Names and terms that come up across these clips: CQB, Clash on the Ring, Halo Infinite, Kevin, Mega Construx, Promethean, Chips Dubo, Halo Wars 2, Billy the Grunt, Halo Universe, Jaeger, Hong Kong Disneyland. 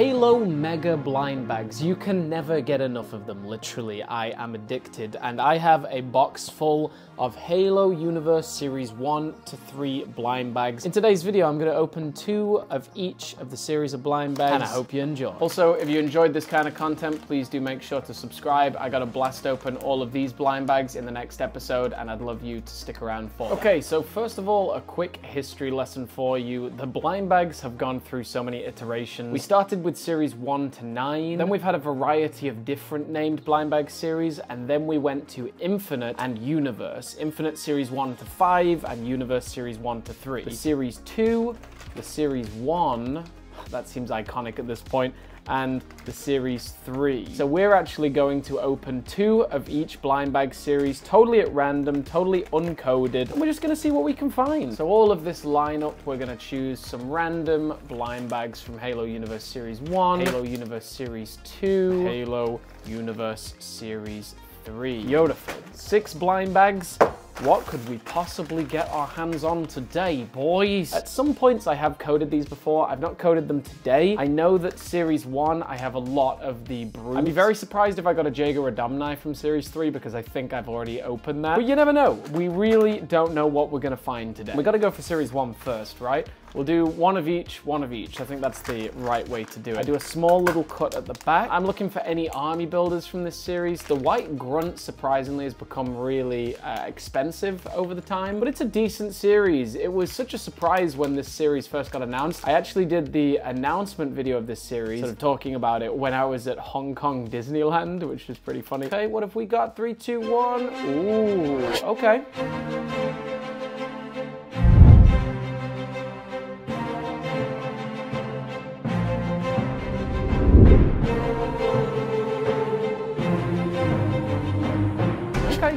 Halo Mega blind bags. You can never get enough of them, literally. I am addicted, and I have a box full of Halo Universe Series 1 to 3 blind bags. In today's video, I'm going to open 2 of each of the series of blind bags, and I hope you enjoy. Also, if you enjoyed this kind of content, please do make sure to subscribe. I got to blast open all of these blind bags in the next episode, and I'd love you to stick around for that. Okay, so first of all, a quick history lesson for you. The blind bags have gone through so many iterations. We started with series 1 to 9, then we've had a variety of different named blind bag series, and then we went to Infinite and Universe. Infinite series 1 to 5 and Universe series 1 to 3. The series 2, the series 1, that seems iconic at this point, and the series 3. So we're actually going to open 2 of each blind bag series, totally at random, totally uncoded, and we're just gonna see what we can find. So all of this lineup, we're gonna choose some random blind bags from Halo Universe Series 1, Halo Universe Series 2, Halo Universe Series 3. Beautiful. 6 blind bags. What could we possibly get our hands on today, boys? At some points I have coded these before. I've not coded them today. I know that series 1, I have a lot of the brutes. I'd be very surprised if I got a Jaeger or Domni from series 3 because I think I've already opened that. But you never know. We really don't know what we're gonna find today. We gotta go for series 1 first, right? We'll do one of each. I think that's the right way to do it. I do a small little cut at the back. I'm looking for any army builders from this series. The White Grunt, surprisingly, has become really expensive over the time, but it's a decent series. It was such a surprise when this series first got announced. I actually did the announcement video of this series, sort of talking about it when I was at Hong Kong Disneyland, which was pretty funny. Okay, what have we got? 3, 2, 1. Ooh, okay.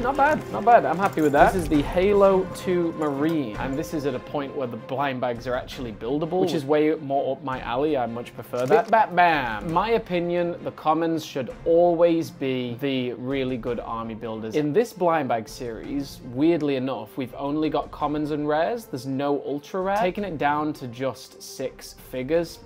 Not bad, not bad. I'm happy with that. This is the Halo 2 Marine, and this is at a point where the blind bags are actually buildable, which is way more up my alley. I much prefer that. Bam, bam. My opinion, the commons should always be the really good army builders. In this blind bag series, weirdly enough, we've only got commons and rares. There's no ultra rare. Taking it down to just 6 figures.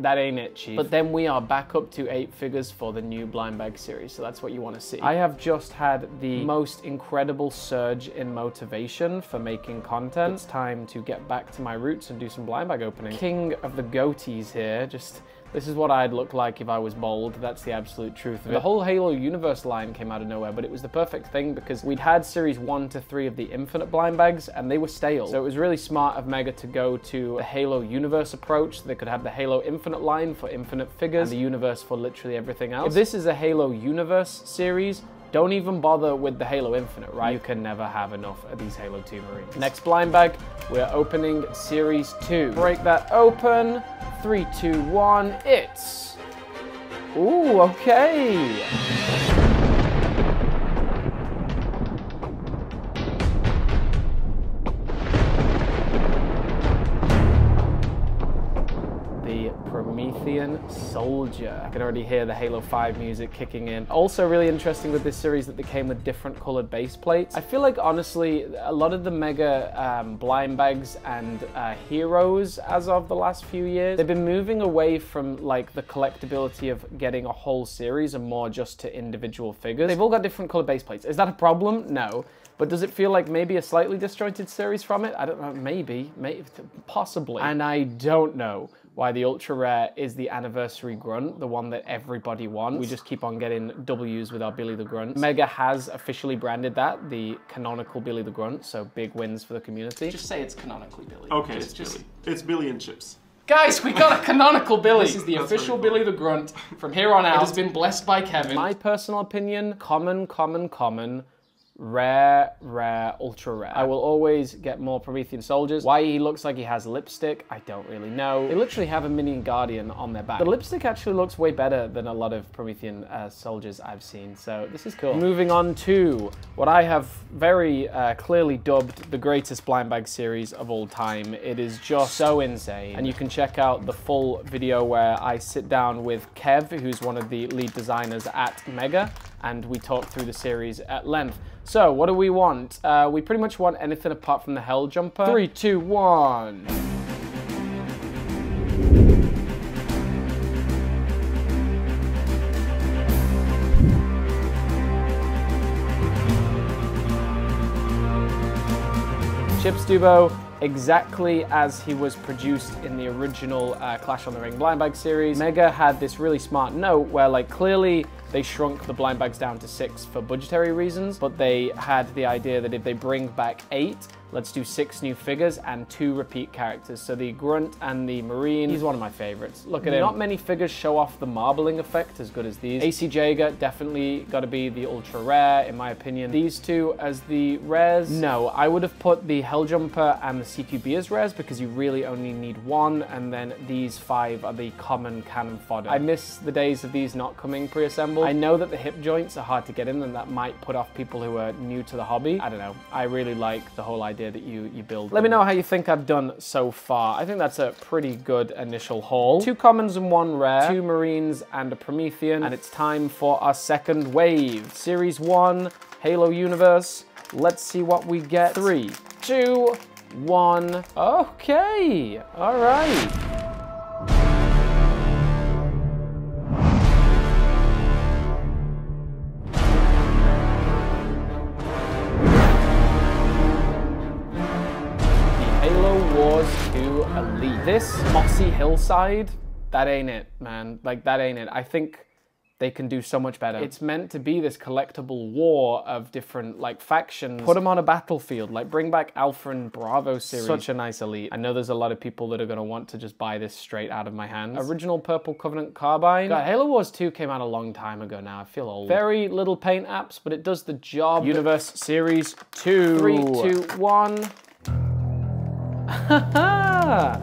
That ain't it, Chief. But then we are back up to 8 figures for the new blind bag series, so that's what you want to see. I have just had the most incredible surge in motivation for making content. It's time to get back to my roots and do some blind bag opening. King of the goatees here, just... This is what I'd look like if I was bald. That's the absolute truth of it. The whole Halo Universe line came out of nowhere, but it was the perfect thing because we'd had series 1 to 3 of the Infinite blind bags and they were stale. So it was really smart of Mega to go to the Halo Universe approach. They could have the Halo Infinite line for infinite figures and the Universe for literally everything else. If this is a Halo Universe series, don't even bother with the Halo Infinite, right? You can never have enough of these Halo 2 Marines. Next blind bag, we're opening Series 2. Break that open. 3, 2, 1, it's... Ooh, okay. Soldier. I can already hear the Halo 5 music kicking in. Also really interesting with this series that they came with different colored base plates. I feel like honestly a lot of the Mega blind bags and heroes as of the last few years, they've been moving away from like the collectability of getting a whole series and more just to individual figures. They've all got different colored base plates. Is that a problem? No. But does it feel like maybe a slightly disjointed series from it? I don't know, maybe, possibly. And I don't know why the ultra rare is the anniversary grunt, the one that everybody wants. We just keep on getting W's with our Billy the Grunt. Mega has officially branded that the canonical Billy the Grunt, so big wins for the community. Just say it's canonically Billy. Okay, it's just Billy. It's Billy and Chips. Guys, we got a canonical Billy. This is the official Billy the Grunt. From here on out, it has been blessed by Kevin. My personal opinion, common, common, common. Rare, rare, ultra rare. I will always get more Promethean soldiers. Why he looks like he has lipstick, I don't really know. They literally have a minion guardian on their back. The lipstick actually looks way better than a lot of Promethean soldiers I've seen, so this is cool. Moving on to what I have very clearly dubbed the greatest blind bag series of all time. It is just so insane. And you can check out the full video where I sit down with Kev, who's one of the lead designers at Mega, and we talk through the series at length. So, what do we want? We pretty much want anything apart from the Hell Jumper. 3, 2, 1. Chips Dubo exactly as he was produced in the original Clash on the Ring blind bag series. Mega had this really smart note where, like, clearly they shrunk the blind bags down to 6 for budgetary reasons, but they had the idea that if they bring back 8, let's do 6 new figures and 2 repeat characters. So the Grunt and the Marine, he's one of my favorites. Look at him. Not many figures show off the marbling effect as good as these. AC Jaeger, definitely gotta be the ultra rare, in my opinion. These two as the rares? No, I would have put the Helljumper and the CQB as rares because you really only need one, and then these 5 are the common cannon fodder. I miss the days of these not coming pre-assembled. I know that the hip joints are hard to get in and that might put off people who are new to the hobby. I don't know. I really like the whole idea that you build. Let me know how you think I've done so far. I think that's a pretty good initial haul. 2 commons and 1 rare, 2 Marines and a Promethean, and it's time for our second wave. Series 1, Halo Universe. Let's see what we get. 3, 2, 1. Okay, all right. This mossy hillside, that ain't it, man. Like, that ain't it. I think they can do so much better. It's meant to be this collectible war of different, like, factions. Put them on a battlefield. Like, bring back Alpha and Bravo series. Such a nice elite. I know there's a lot of people that are gonna want to just buy this straight out of my hands. Original Purple Covenant Carbine. God, Halo Wars 2 came out a long time ago now. I feel old. Very little paint apps, but it does the job. Universe Series 2. 3, 2, 1. Ha ha!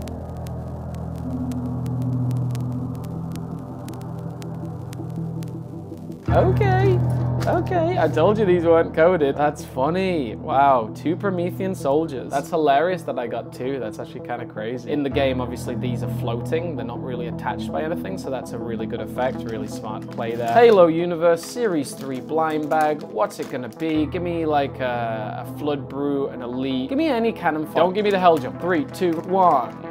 Okay, okay. I told you these weren't coded. That's funny. Wow, 2 Promethean soldiers. That's hilarious that I got 2. That's actually kind of crazy. In the game, obviously, these are floating. They're not really attached by anything, so that's a really good effect. Really smart play there. Halo Universe Series 3 blind bag. What's it gonna be? Give me, like, a Flood Brew, an Elite. Give me any cannon fodder. Don't give me the Hell Jump. 3, 2, 1.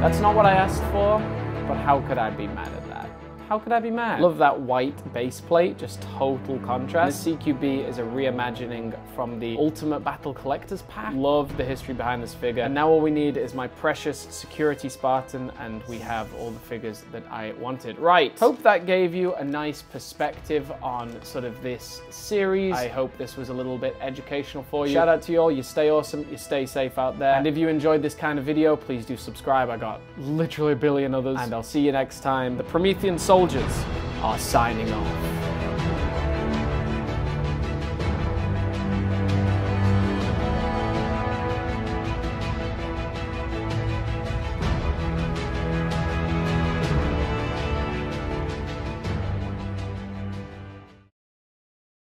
That's not what I asked for, but how could I be mad at that? How could I be mad? Love that white base plate, just total contrast. The CQB is a reimagining from the Ultimate Battle Collectors Pack. Love the history behind this figure. And now all we need is my precious Security Spartan, and we have all the figures that I wanted. Right, hope that gave you a nice perspective on sort of this series. I hope this was a little bit educational for you. Shout out to you all, you stay awesome, you stay safe out there. And if you enjoyed this kind of video, please do subscribe. I got literally a billion others, and I'll see you next time. The Promethean Soldiers are signing off.